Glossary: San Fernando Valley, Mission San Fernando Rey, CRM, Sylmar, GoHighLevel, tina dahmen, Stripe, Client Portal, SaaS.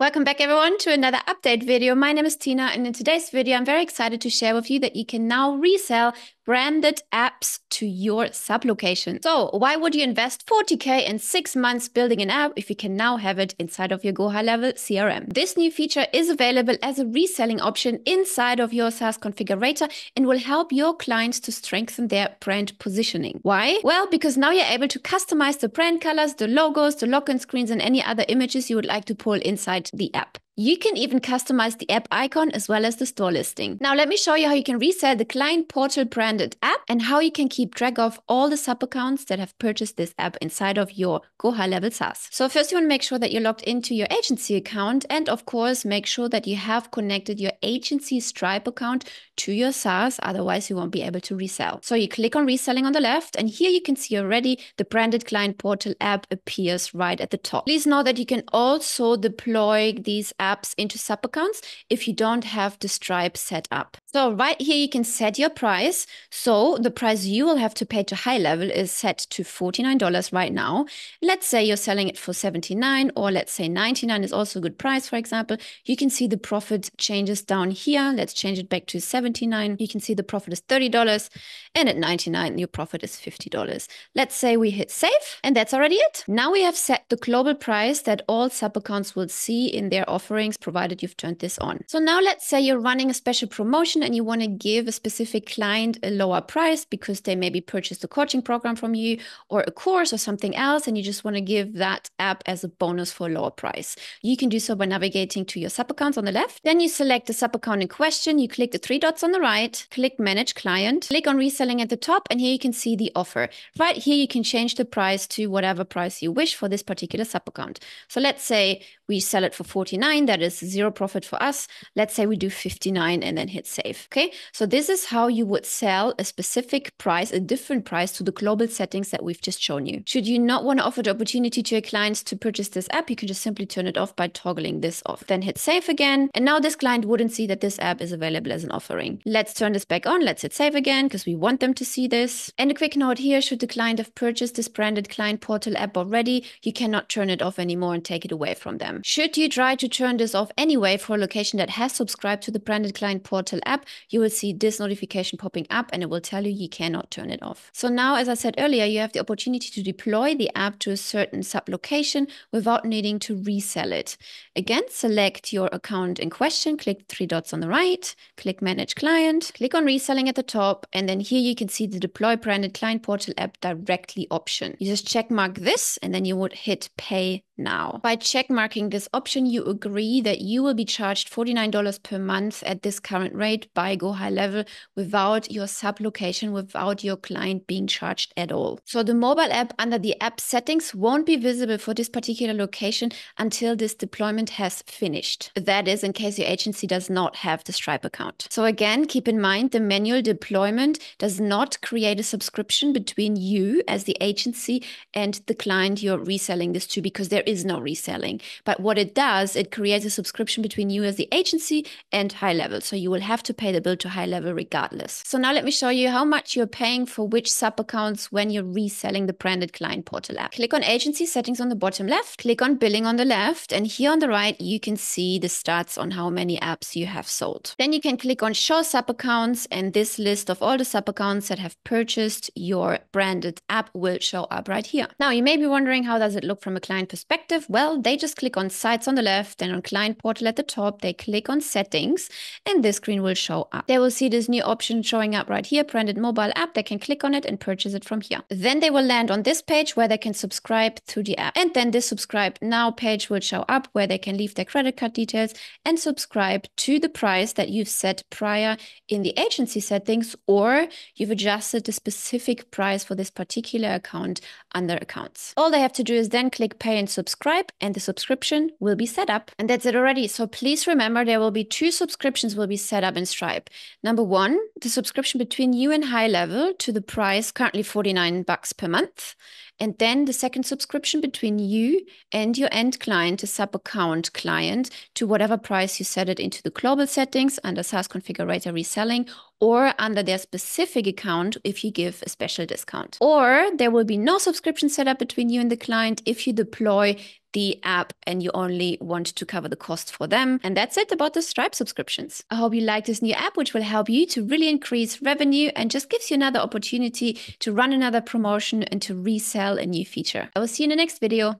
Welcome back everyone to another update video. My name is Tina and in today's video I'm very excited to share with you that you can now resell branded apps to your sub-location. So why would you invest 40K in 6 months building an app if you can now have it inside of your GoHighLevel CRM? This new feature is available as a reselling option inside of your SaaS configurator and will help your clients to strengthen their brand positioning. Why? Well, because now you're able to customize the brand colors, the logos, the login screens, and any other images you would like to pull inside the app. You can even customize the app icon as well as the store listing. Now let me show you how you can resell the Client Portal branded app and how you can keep track of all the sub accounts that have purchased this app inside of your GoHighLevel SaaS. So first you want to make sure that you're logged into your agency account and of course make sure that you have connected your agency Stripe account to your SaaS, otherwise you won't be able to resell. So you click on reselling on the left and here you can see already the branded Client Portal app appears right at the top. Please know that you can also deploy these apps into sub accounts if you don't have the Stripe set up. So right here you can set your price. So the price you will have to pay to GoHighLevel is set to $49 right now. Let's say you're selling it for $79 or let's say $99 is also a good price, for example. You can see the profit changes down here. Let's change it back to $79. You can see the profit is $30 and at $99 your profit is $50. Let's say we hit save and that's already it. Now we have set the global price that all sub accounts will see in their offer, provided you've turned this on. So now let's say you're running a special promotion and you want to give a specific client a lower price because they maybe purchased a coaching program from you or a course or something else, and you just want to give that app as a bonus for a lower price. You can do so by navigating to your sub accounts on the left. Then you select the sub account in question. You click the three dots on the right, click manage client, click on reselling at the top, and here you can see the offer. Right here you can change the price to whatever price you wish for this particular sub account. So let's say we sell it for $49. That is zero profit for us. Let's say we do $59 and then hit save. Okay, so this is how you would sell a specific price, a different price to the global settings that we've just shown you. Should you not want to offer the opportunity to your clients to purchase this app, you can just simply turn it off by toggling this off. Then hit save again. And now this client wouldn't see that this app is available as an offering. Let's turn this back on. Let's hit save again because we want them to see this. And a quick note here, should the client have purchased this branded Client Portal app already, you cannot turn it off anymore and take it away from them. Should you try to turn this off anyway for a location that has subscribed to the branded Client Portal app, you will see this notification popping up and it will tell you cannot turn it off. So now, as I said earlier, you have the opportunity to deploy the app to a certain sub-location without needing to resell it. Again, select your account in question, click three dots on the right, click manage client, click on reselling at the top, and then here you can see the deploy branded Client Portal app directly option. You just check mark this and then you would hit pay now. By check marking this option, you agree that you will be charged $49 per month at this current rate by GoHighLevel without your sub-location, without your client being charged at all. So the mobile app under the app settings won't be visible for this particular location until this deployment has finished. That is in case your agency does not have the Stripe account. So again, keep in mind the manual deployment does not create a subscription between you as the agency and the client you're reselling this to because there is no reselling. But what it does, it creates a subscription between you as the agency and GoHighLevel. So you will have to pay the bill to GoHighLevel regardless. So now let me show you how much you're paying for which sub accounts when you're reselling the branded Client Portal app. Click on agency settings on the bottom left, click on billing on the left, and here on the right, you can see the stats on how many apps you have sold. Then you can click on show sub accounts and this list of all the sub accounts that have purchased your branded app will show up right here. Now you may be wondering, how does it look from a client perspective? Well, they just click on sites on the left and on Client Portal at the top, they click on settings and this screen will show up. They will see this new option showing up right here, branded mobile app. They can click on it and purchase it from here. Then they will land on this page where they can subscribe to the app. And then this subscribe now page will show up where they can leave their credit card details and subscribe to the price that you've set prior in the agency settings, or you've adjusted the specific price for this particular account under accounts. All they have to do is then click pay and subscribe and the subscription will be set up. And that's it already. So please remember, there will be two subscriptions will be set up in Stripe. Number one, the subscription between you and GoHighLevel to the price currently $49 per month. And then the second subscription between you and your end client, the sub-account client, to whatever price you set it into the global settings under SaaS Configurator Reselling or under their specific account if you give a special discount. Or there will be no subscription set up between you and the client if you deploy the app and you only want to cover the cost for them. And that's it about the Stripe subscriptions. I hope you like this new app, which will help you to really increase revenue and just gives you another opportunity to run another promotion and to resell a new feature. I will see you in the next video.